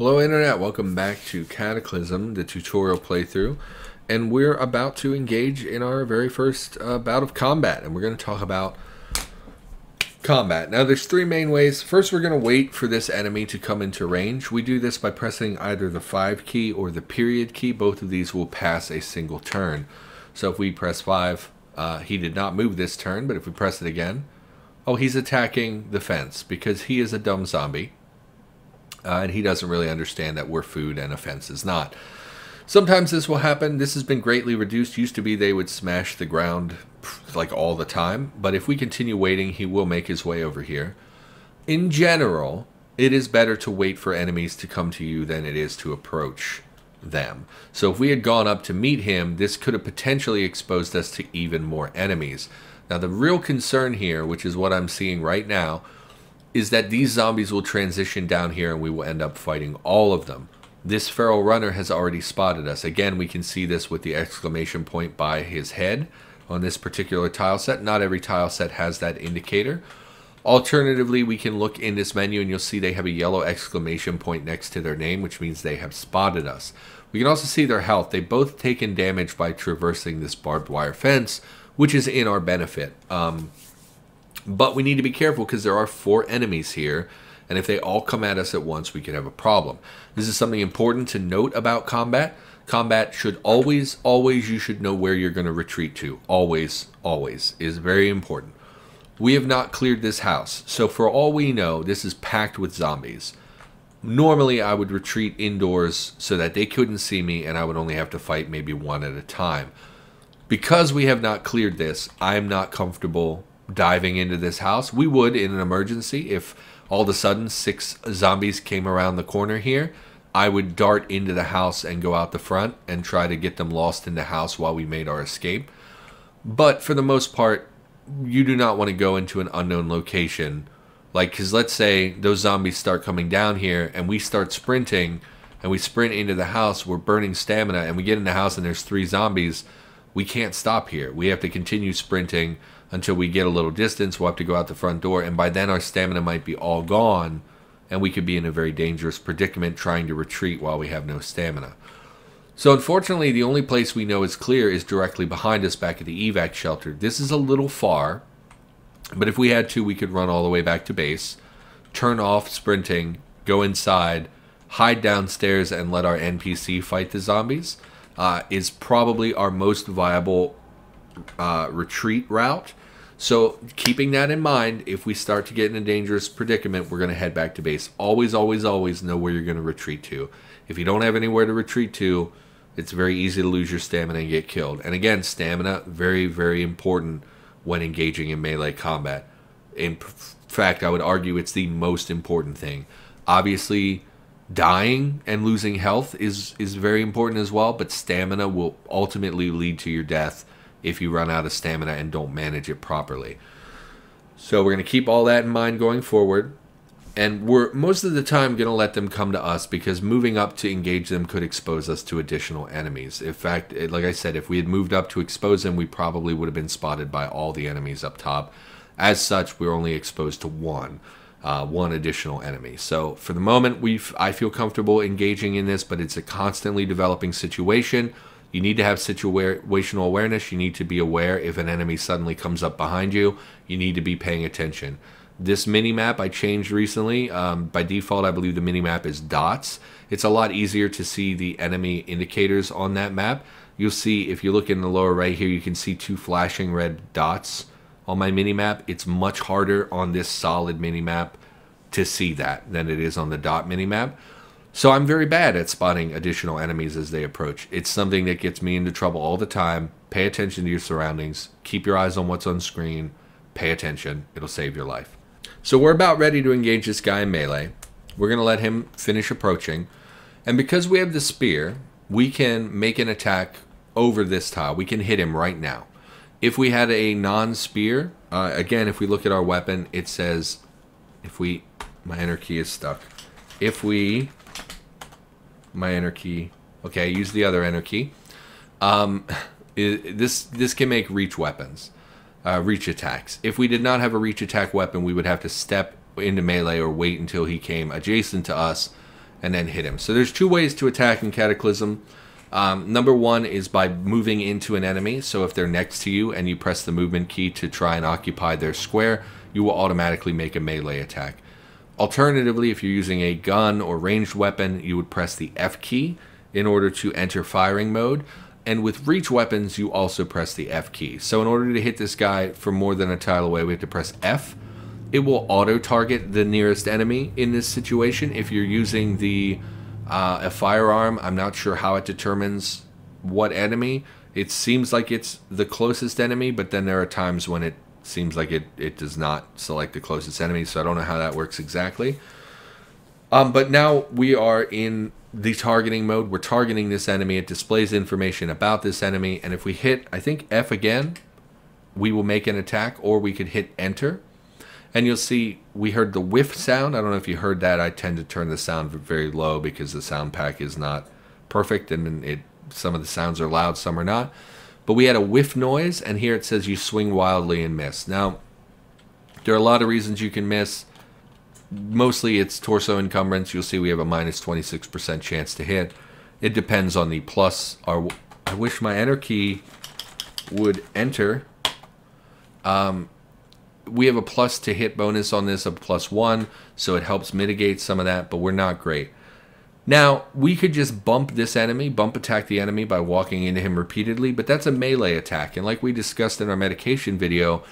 Hello Internet, welcome back to Cataclysm, the tutorial playthrough, and we're about to engage in our very first bout of combat, and we're going to talk about combat. Now there's three main ways. First, we're going to wait for this enemy to come into range. We do this by pressing either the 5 key or the period key. Both of these will pass a single turn. So if we press 5, he did not move this turn, but if we press it again, oh, he's attacking the fence because he is a dumb zombie. And he doesn't really understand that we're food and a fence is not. Sometimes this will happen. This has been greatly reduced. Used to be they would smash the ground like all the time. But if we continue waiting, he will make his way over here. In general, it is better to wait for enemies to come to you than it is to approach them. So if we had gone up to meet him, this could have potentially exposed us to even more enemies. Now the real concern here, which is what I'm seeing right now, is that these zombies will transition down here and we will end up fighting all of them. This feral runner has already spotted us. Again, we can see this with the exclamation point by his head on this particular tile set. Not every tile set has that indicator. Alternatively, we can look in this menu and you'll see they have a yellow exclamation point next to their name, which means they have spotted us. We can also see their health. They've both taken damage by traversing this barbed wire fence, which is in our benefit. But we need to be careful because there are 4 enemies here, and if they all come at us at once, we could have a problem. This is something important to note about combat. Combat should always, you should know where you're going to retreat to. Always is very important. We have not cleared this house, so for all we know, this is packed with zombies. Normally, I would retreat indoors so that they couldn't see me, and I would only have to fight maybe one at a time. Because we have not cleared this, I'm not comfortable diving into this house. We would in an emergency. If all of a sudden 6 zombies came around the corner here, I would dart into the house and go out the front and try to get them lost in the house while we made our escape. But for the most part, you do not want to go into an unknown location. Like, because let's say those zombies start coming down here and we start sprinting and we sprint into the house, we're burning stamina, and we get in the house and there's 3 zombies. We can't stop here. We have to continue sprinting until we get a little distance. We'll have to go out the front door, and by then our stamina might be all gone, and we could be in a very dangerous predicament trying to retreat while we have no stamina. So unfortunately, the only place we know is clear is directly behind us back at the evac shelter. This is a little far, but if we had to, we could run all the way back to base, turn off sprinting, go inside, hide downstairs, and let our NPC fight the zombies. Is probably our most viable retreat route. So keeping that in mind, if we start to get in a dangerous predicament, we're going to head back to base. Always know where you're going to retreat to. If you don't have anywhere to retreat to, it's very easy to lose your stamina and get killed. And again, stamina, very important when engaging in melee combat. In fact, I would argue it's the most important thing. Obviously, dying and losing health is very important as well, but stamina will ultimately lead to your death if you run out of stamina and don't manage it properly. So we're going to keep all that in mind going forward. And we're most of the time going to let them come to us because moving up to engage them could expose us to additional enemies. In fact, like I said, if we had moved up to expose them, we probably would have been spotted by all the enemies up top. As such, we're only exposed to one additional enemy. So for the moment, I feel comfortable engaging in this, but it's a constantly developing situation. You need to have situational awareness. You need to be aware if an enemy suddenly comes up behind you. You need to be paying attention. This mini-map I changed recently. By default, I believe the mini-map is dots. It's a lot easier to see the enemy indicators on that map. You'll see, if you look in the lower right here, you can see 2 flashing red dots on my mini-map. It's much harder on this solid mini-map to see that than it is on the dot mini-map. So I'm very bad at spotting additional enemies as they approach. It's something that gets me into trouble all the time. Pay attention to your surroundings. Keep your eyes on what's on screen. Pay attention. It'll save your life. So we're about ready to engage this guy in melee. We're going to let him finish approaching. And because we have the spear, we can make an attack over this tile. We can hit him right now. If we had a non-spear, again, if we look at our weapon, it says, my enter key is stuck. My enter key. Okay, I use the other enter key. This can make reach weapons, reach attacks. If we did not have a reach attack weapon, we would have to step into melee or wait until he came adjacent to us and then hit him. So there's two ways to attack in Cataclysm. Number one is by moving into an enemy. So if they're next to you and you press the movement key to try and occupy their square, you will automatically make a melee attack. Alternatively, if you're using a gun or ranged weapon, you would press the F key in order to enter firing mode. And with reach weapons, you also press the F key. So in order to hit this guy from more than a tile away, we have to press F. It will auto-target the nearest enemy in this situation. If you're using a firearm, I'm not sure how it determines what enemy. It seems like it's the closest enemy, but then there are times when it seems like it does not select the closest enemy, so I don't know how that works exactly. But now we are in the targeting mode. We're targeting this enemy. It displays information about this enemy, and if we hit, I think, F again, we will make an attack, or we could hit enter. And you'll see we heard the whiff sound. I don't know if you heard that. I tend to turn the sound very low because the sound pack is not perfect, and some of the sounds are loud, some are not. But we had a whiff noise, and here it says you swing wildly and miss. Now, there are a lot of reasons you can miss. Mostly it's torso encumbrance. You'll see we have a minus 26% chance to hit. It depends on the plus. I wish my enter key would enter. We have a plus to hit bonus on this, a +1, so it helps mitigate some of that, but we're not great. Now, we could just bump this enemy, bump attack the enemy by walking into him repeatedly, but that's a melee attack. And like we discussed in our medication video,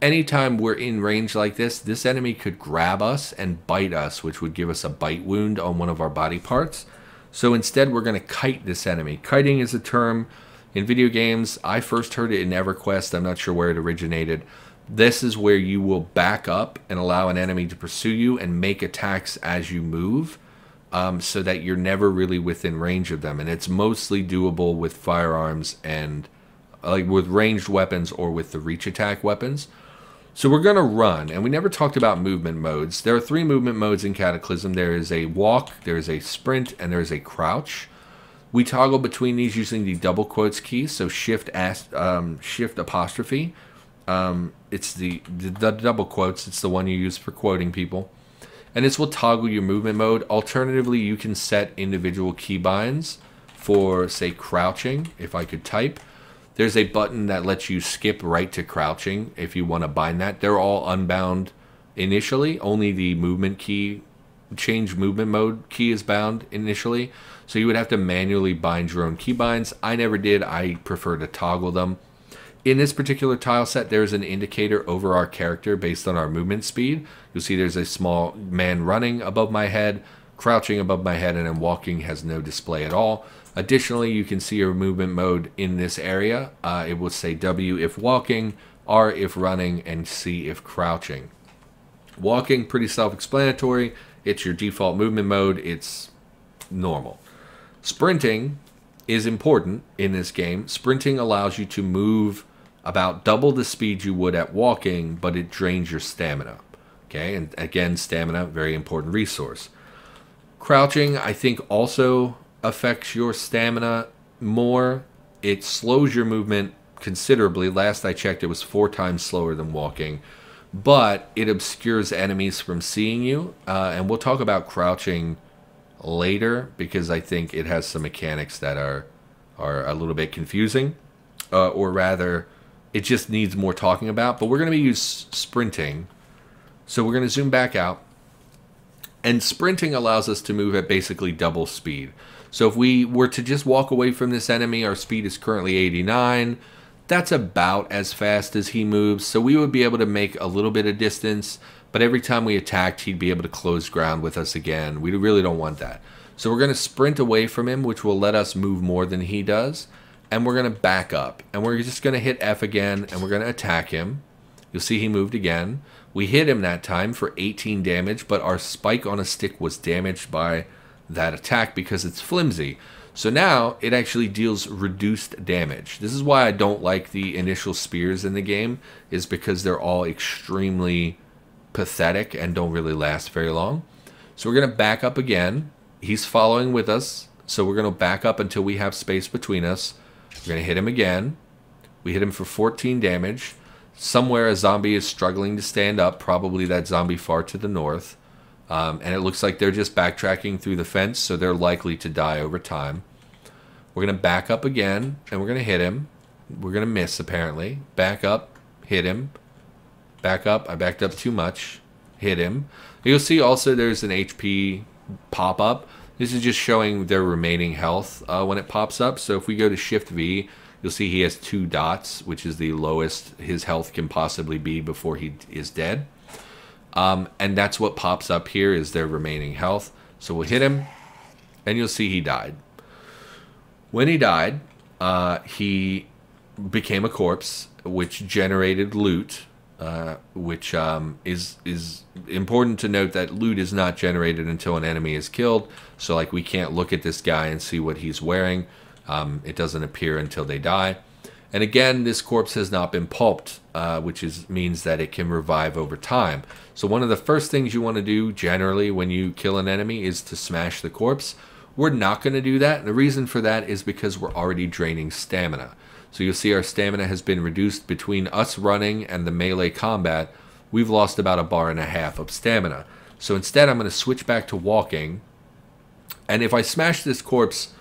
anytime we're in range like this, this enemy could grab us and bite us, which would give us a bite wound on one of our body parts. So instead, we're going to kite this enemy. Kiting is a term in video games. I first heard it in EverQuest. I'm not sure where it originated. This is where you will back up and allow an enemy to pursue you and make attacks as you move, so that you're never really within range of them. And it's mostly doable with firearms and like with ranged weapons or with the reach attack weapons. So we're going to run, and we never talked about movement modes. There are three movement modes in Cataclysm. There is a walk, there is a sprint, and there is a crouch. We toggle between these using the double quotes key, so shift apostrophe. It's the double quotes. It's the one you use for quoting people. And this will toggle your movement mode. Alternatively, you can set individual keybinds for, say, crouching. If I could type, there's a button that lets you skip right to crouching if you want to bind that. They're all unbound initially. Only the movement key, change movement mode key, is bound initially. So you would have to manually bind your own keybinds. I never did. I prefer to toggle them. In this particular tile set, there is an indicator over our character based on our movement speed. You'll see there's a small man running above my head, crouching above my head, and then walking has no display at all. Additionally, you can see your movement mode in this area. It will say W if walking, R if running, and C if crouching. Walking, pretty self-explanatory. It's your default movement mode. It's normal. Sprinting is important in this game. Sprinting allows you to move about double the speed you would at walking, but it drains your stamina. Okay, and again, stamina, very important resource. Crouching, I think, also affects your stamina more. It slows your movement considerably. Last I checked, it was 4 times slower than walking, but it obscures enemies from seeing you. And we'll talk about crouching later because I think it has some mechanics that are a little bit confusing, or rather, it just needs more talking about. But we're going to use sprinting. So we're going to zoom back out. And sprinting allows us to move at basically double speed. So if we were to just walk away from this enemy, our speed is currently 89. That's about as fast as he moves. So we would be able to make a little bit of distance. But every time we attacked, he'd be able to close ground with us again. We really don't want that. So we're going to sprint away from him, which will let us move more than he does. And we're going to back up, and we're just going to hit F again, and we're going to attack him. You'll see he moved again. We hit him that time for 18 damage, but our spike on a stick was damaged by that attack because it's flimsy. So now it actually deals reduced damage. This is why I don't like the initial spears in the game, is because they're all extremely pathetic and don't really last very long. So we're going to back up again. He's following with us, so we're going to back up until we have space between us. We're going to hit him again. We hit him for 14 damage. Somewhere a zombie is struggling to stand up, probably that zombie far to the north. And it looks like they're just backtracking through the fence, so they're likely to die over time. We're going to back up again, and we're going to hit him. We're going to miss, apparently. Back up, hit him. Back up. I backed up too much. Hit him. You'll see also there's an HP pop-up. This is just showing their remaining health when it pops up. So if we go to Shift-V, you'll see he has 2 dots, which is the lowest his health can possibly be before he is dead. And that's what pops up here is their remaining health. So we'll hit him, and you'll see he died. When he died, he became a corpse, which generated loot, which is important to note that loot is not generated until an enemy is killed. So like we can't look at this guy and see what he's wearing. It doesn't appear until they die. And again, this corpse has not been pulped, which means that it can revive over time. So one of the first things you want to do generally when you kill an enemy is to smash the corpse. We're not going to do that. And the reason for that is because we're already draining stamina. So you'll see our stamina has been reduced between us running and the melee combat. We've lost about 1.5 bars of stamina. So instead, I'm going to switch back to walking. And if I smash this corpse,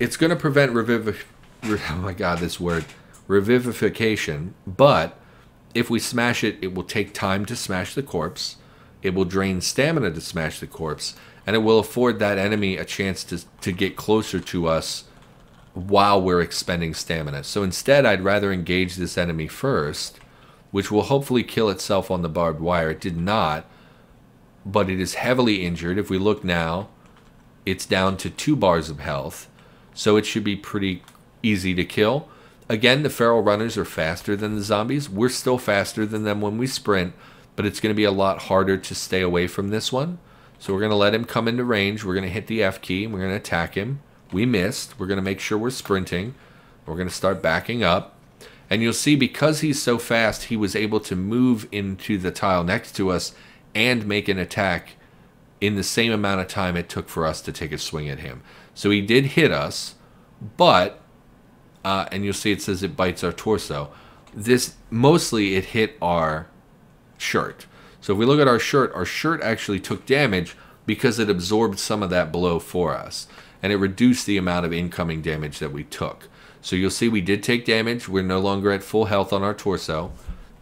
it's going to prevent revivification. Oh my god, this word. Revivification. But if we smash it, it will take time to smash the corpse. It will drain stamina to smash the corpse. And it will afford that enemy a chance to get closer to us while we're expending stamina. So instead, I'd rather engage this enemy first, which will hopefully kill itself on the barbed wire. It did not, but it is heavily injured. If we look now, it's down to 2 bars of health. So it should be pretty easy to kill. Again, the feral runners are faster than the zombies. We're still faster than them when we sprint, but it's going to be a lot harder to stay away from this one. So we're going to let him come into range. We're going to hit the F key, and we're going to attack him. We missed. We're going to make sure we're sprinting. We're going to start backing up. And you'll see because he's so fast, he was able to move into the tile next to us and make an attack in the same amount of time it took for us to take a swing at him. So he did hit us, but... and you'll see it says it bites our torso. This, mostly it hit our shirt. So if we look at our shirt actually took damage because it absorbed some of that blow for us. And it reduced the amount of incoming damage that we took. So you'll see we did take damage. We're no longer at full health on our torso.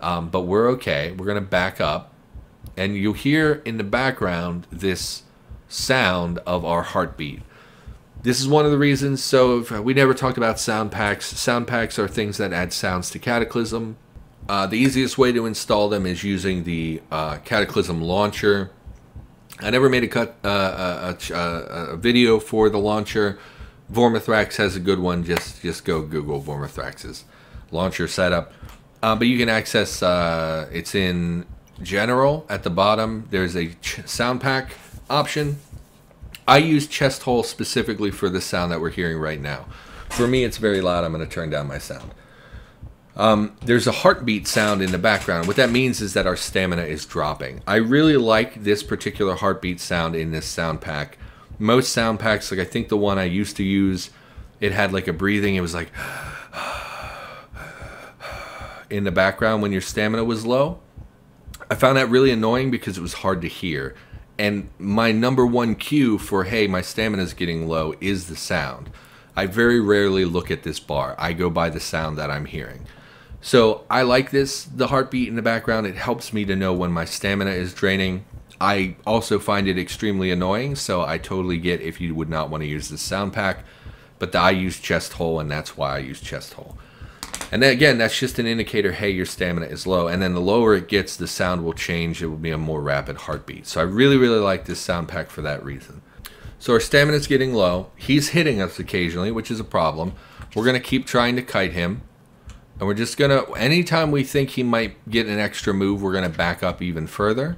But we're okay. We're going to back up. And you'll hear in the background this sound of our heartbeat. This is one of the reasons, so if we never talked about sound packs. Sound packs are things that add sounds to Cataclysm. The easiest way to install them is using the Cataclysm launcher. I never made a video for the launcher. Vormithrax has a good one. Just go Google Vormithrax's launcher setup. But you can access, it's in general at the bottom. There's a sound pack option. I use chest hole specifically for the sound that we're hearing right now. For me, it's very loud. I'm going to turn down my sound. There's a heartbeat sound in the background. What that means is that our stamina is dropping. I really like this particular heartbeat sound in this sound pack. Most sound packs, like I think the one I used to use, it had like a breathing. It was like in the background when your stamina was low. I found that really annoying because it was hard to hear. And my #1 cue for, hey, my stamina is getting low is the sound. I very rarely look at this bar. I go by the sound that I'm hearing. So I like this, the heartbeat in the background. It helps me to know when my stamina is draining. I also find it extremely annoying, so I totally get if you would not want to use this sound pack. But I use chest hole, and that's why I use chest hole. And then again, that's just an indicator, hey, your stamina is low. And then the lower it gets, the sound will change. It will be a more rapid heartbeat. So I really, really like this sound pack for that reason. So our stamina is getting low. He's hitting us occasionally, which is a problem. We're going to keep trying to kite him. And we're just going to, anytime we think he might get an extra move, we're going to back up even further.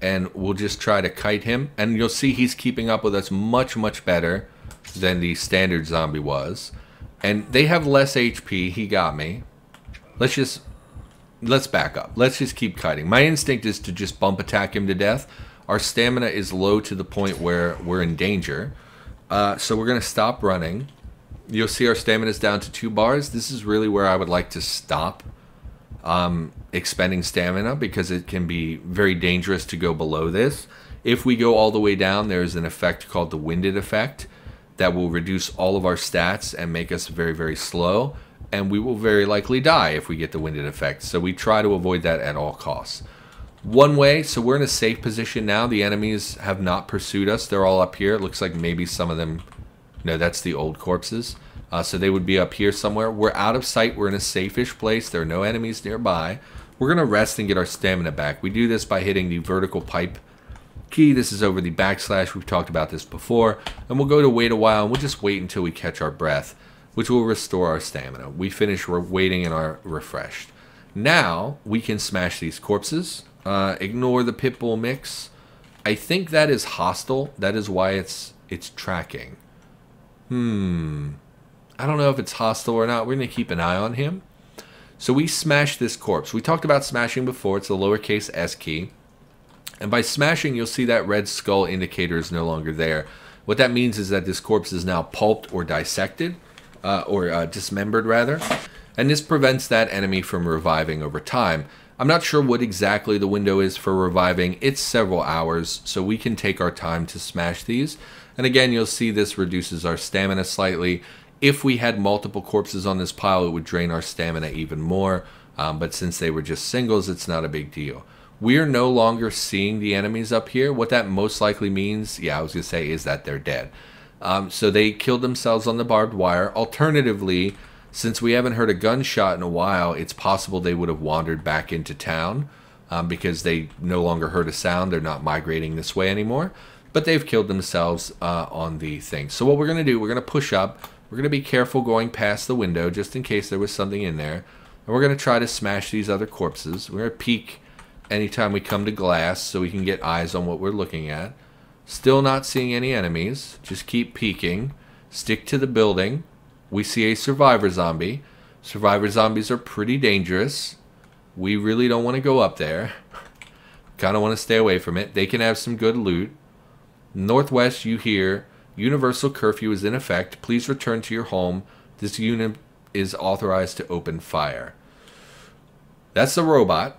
And we'll just try to kite him. And you'll see he's keeping up with us much, much better than the standard zombie was. And they have less HP. He got me. Let's back up. Let's just keep kiting. My instinct is to just bump attack him to death. Our stamina is low to the point where we're in danger. So we're going to stop running. You'll see our stamina is down to 2 bars. This is really where I would like to stop expending stamina because it can be very dangerous to go below this. If we go all the way down, there's an effect called the winded effect that will reduce all of our stats and make us very, very slow. And we will very likely die if we get the winded effect. So we try to avoid that at all costs. One way, so we're in a safe position now. The enemies have not pursued us. They're all up here. It looks like maybe some of them... No, that's the old corpses. So they would be up here somewhere. We're out of sight. We're in a safe-ish place. There are no enemies nearby. We're going to rest and get our stamina back. We do this by hitting the vertical pipe key. This is over the backslash. We've talked about this before. And we'll go to wait a while, and we'll just wait until we catch our breath, which will restore our stamina. We finish waiting and are refreshed. Now, we can smash these corpses. Ignore the pitbull mix. I think that is hostile. That is why it's tracking. I don't know if it's hostile or not. We're going to keep an eye on him. So we smash this corpse. We talked about smashing before. It's the lowercase s key. And by smashing, you'll see that red skull indicator is no longer there. What that means is that this corpse is now pulped or dissected, or dismembered rather. And this prevents that enemy from reviving over time. I'm not sure what exactly the window is for reviving. It's several hours, so we can take our time to smash these. And again, you'll see this reduces our stamina slightly. If we had multiple corpses on this pile, it would drain our stamina even more. But since they were just singles, it's not a big deal. We're no longer seeing the enemies up here. What that most likely means, yeah, I was going to say, is that they're dead. So they killed themselves on the barbed wire. Alternatively, since we haven't heard a gunshot in a while, it's possible they would have wandered back into town because they no longer heard a sound. They're not migrating this way anymore. But they've killed themselves on the thing. So what we're going to do, we're going to push up. We're going to be careful going past the window just in case there was something in there. And we're going to try to smash these other corpses. We're going to peek anytime we come to glass so we can get eyes on what we're looking at. Still not seeing any enemies. Just keep peeking. Stick to the building. We see a survivor zombie. Survivor zombies are pretty dangerous. We really don't want to go up there. Kind of want to stay away from it. They can have some good loot. Northwest, you hear... Universal curfew is in effect. Please return to your home. This unit is authorized to open fire. That's a robot.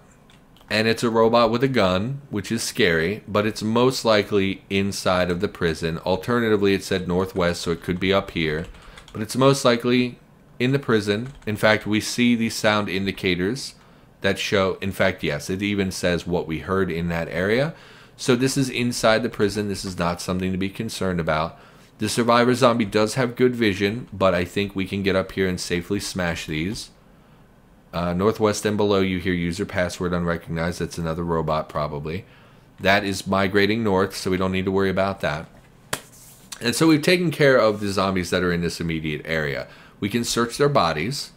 And it's a robot with a gun, which is scary, but it's most likely inside of the prison. Alternatively, it said northwest, so it could be up here. But it's most likely in the prison. In fact, we see these sound indicators that show... In fact, yes, it even says what we heard in that area. So this is inside the prison. This is not something to be concerned about. The survivor zombie does have good vision, but I think we can get up here and safely smash these. Northwest and below, you hear user password unrecognized. That's another robot probably. That is migrating north, so we don't need to worry about that. And so we've taken care of the zombies that are in this immediate area. We can search their bodies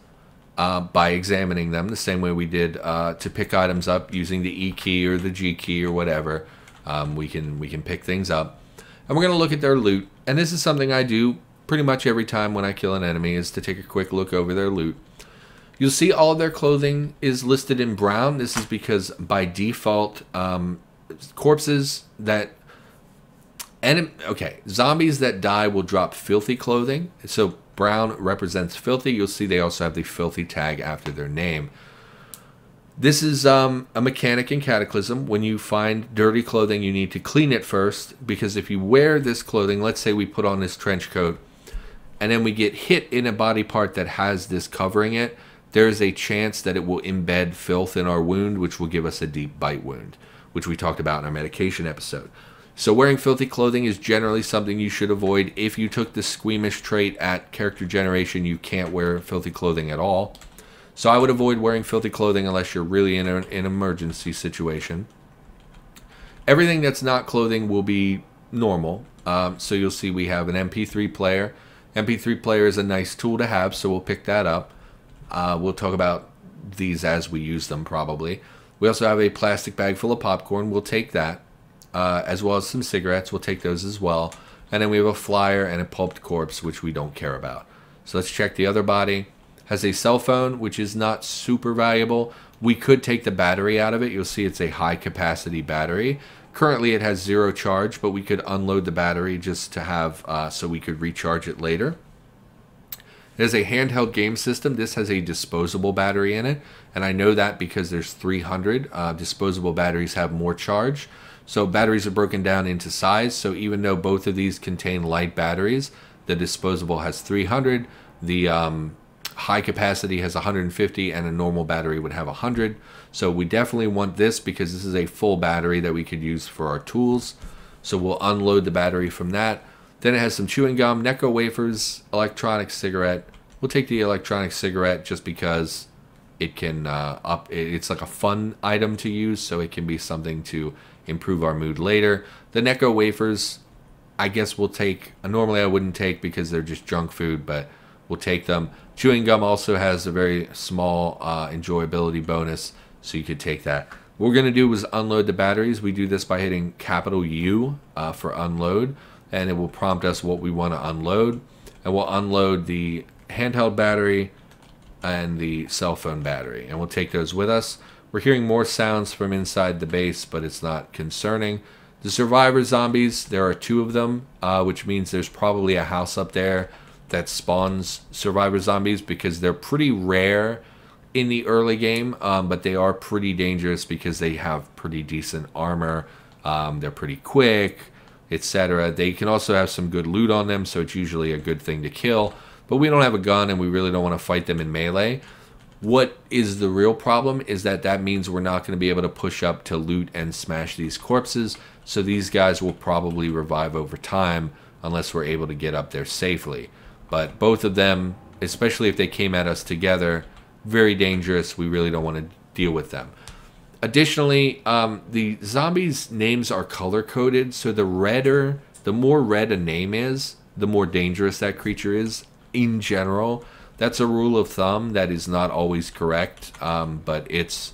by examining them the same way we did to pick items up using the E key or the G key or whatever. We can pick things up. And we're going to look at their loot. And this is something I do pretty much every time when I kill an enemy, is to take a quick look over their loot. You'll see all of their clothing is listed in brown. This is because by default, corpses that... Okay, zombies that die will drop filthy clothing. So brown represents filthy. You'll see they also have the filthy tag after their name. This is a mechanic in Cataclysm. When you find dirty clothing, you need to clean it first, because if you wear this clothing, let's say we put on this trench coat, and then we get hit in a body part that has this covering it, there is a chance that it will embed filth in our wound, which will give us a deep bite wound, which we talked about in our medication episode. So wearing filthy clothing is generally something you should avoid. If you took the squeamish trait at character generation, you can't wear filthy clothing at all. So I would avoid wearing filthy clothing unless you're really in an emergency situation. Everything that's not clothing will be normal. So you'll see we have an MP3 player. MP3 player is a nice tool to have, so we'll pick that up. We'll talk about these as we use them probably. We also have a plastic bag full of popcorn. We'll take that, as well as some cigarettes. We'll take those as well. And then we have a flyer and a pulped corpse, which we don't care about. So let's check the other body. Has a cell phone, which is not super valuable. We could take the battery out of it. You'll see it's a high capacity battery. Currently it has zero charge, but we could unload the battery just to have so we could recharge it later. As a handheld game system, this has a disposable battery in it, and I know that because there's 300. Disposable batteries have more charge. So batteries are broken down into size, so even though both of these contain light batteries, the disposable has 300, the high capacity has 150, and a normal battery would have 100. So we definitely want this because this is a full battery that we could use for our tools. So we'll unload the battery from that. Then it has some chewing gum, Necco wafers, electronic cigarette. We'll take the electronic cigarette just because it can it's like a fun item to use, so it can be something to improve our mood later. The Necco wafers, I guess we'll take. Normally I wouldn't take because they're just junk food, but we'll take them. Chewing gum also has a very small enjoyability bonus, so you could take that. What we're gonna do is unload the batteries. We do this by hitting capital U for unload, and it will prompt us what we want to unload. And we'll unload the handheld battery and the cell phone battery, and we'll take those with us. We're hearing more sounds from inside the base, but it's not concerning. The survivor zombies, there are 2 of them, which means there's probably a house up there that spawns survivor zombies because they're pretty rare in the early game, but they are pretty dangerous because they have pretty decent armor. They're pretty quick, etc. They can also have some good loot on them, so it's usually a good thing to kill. But we don't have a gun, and we really don't want to fight them in melee. What is the real problem is that that means we're not going to be able to push up to loot and smash these corpses, so these guys will probably revive over time unless we're able to get up there safely. But both of them, especially if they came at us together, very dangerous. We really don't want to deal with them. Additionally, the zombies' names are color-coded, so the more red a name is, the more dangerous that creature is in general. That's a rule of thumb that is not always correct, but it's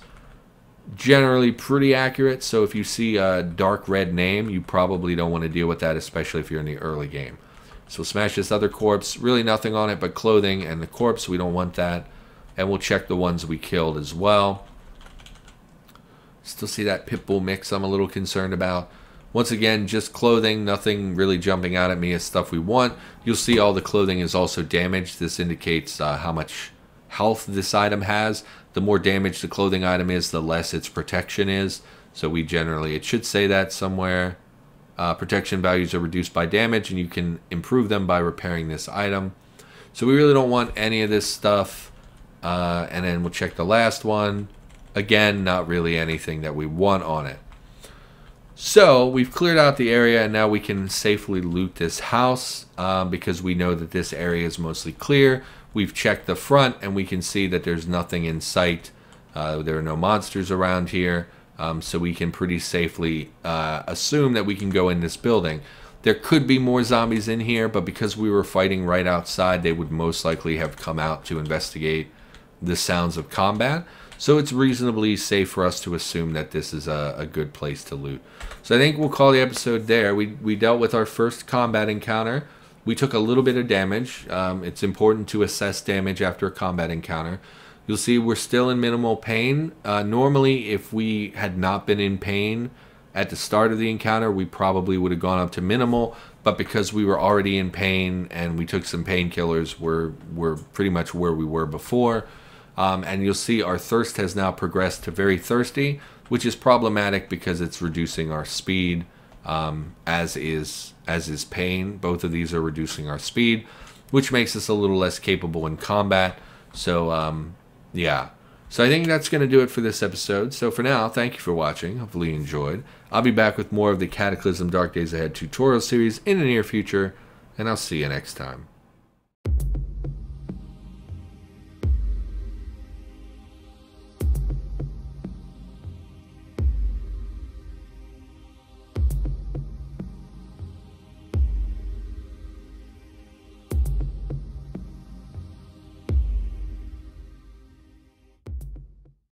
generally pretty accurate. So if you see a dark red name, you probably don't want to deal with that, especially if you're in the early game. So we'll smash this other corpse. Really nothing on it but clothing and the corpse. We don't want that. And we'll check the ones we killed as well. Still see that pitbull mix I'm a little concerned about. Once again, just clothing, nothing really jumping out at me as stuff we want. You'll see all the clothing is also damaged. This indicates how much health this item has. The more damaged the clothing item is, the less its protection is. So we generally, it should say that somewhere. Protection values are reduced by damage, and you can improve them by repairing this item. So we really don't want any of this stuff. And then we'll check the last one. Again, not really anything that we want on it. So we've cleared out the area, and now we can safely loot this house because we know that this area is mostly clear. We've checked the front, and we can see that there's nothing in sight. There are no monsters around here, so we can pretty safely assume that we can go in this building. There could be more zombies in here, but because we were fighting right outside, they would most likely have come out to investigate the sounds of combat. So it's reasonably safe for us to assume that this is a good place to loot. So I think we'll call the episode there. We dealt with our first combat encounter. We took a little bit of damage. It's important to assess damage after a combat encounter. You'll see we're still in minimal pain. Normally, if we had not been in pain at the start of the encounter, we probably would have gone up to minimal. But because we were already in pain and we took some painkillers, we're pretty much where we were before. And you'll see our thirst has now progressed to very thirsty, which is problematic because it's reducing our speed, as is pain. Both of these are reducing our speed, which makes us a little less capable in combat. So, yeah. So I think that's going to do it for this episode. So for now, thank you for watching. Hopefully you enjoyed. I'll be back with more of the Cataclysm Dark Days Ahead tutorial series in the near future, and I'll see you next time.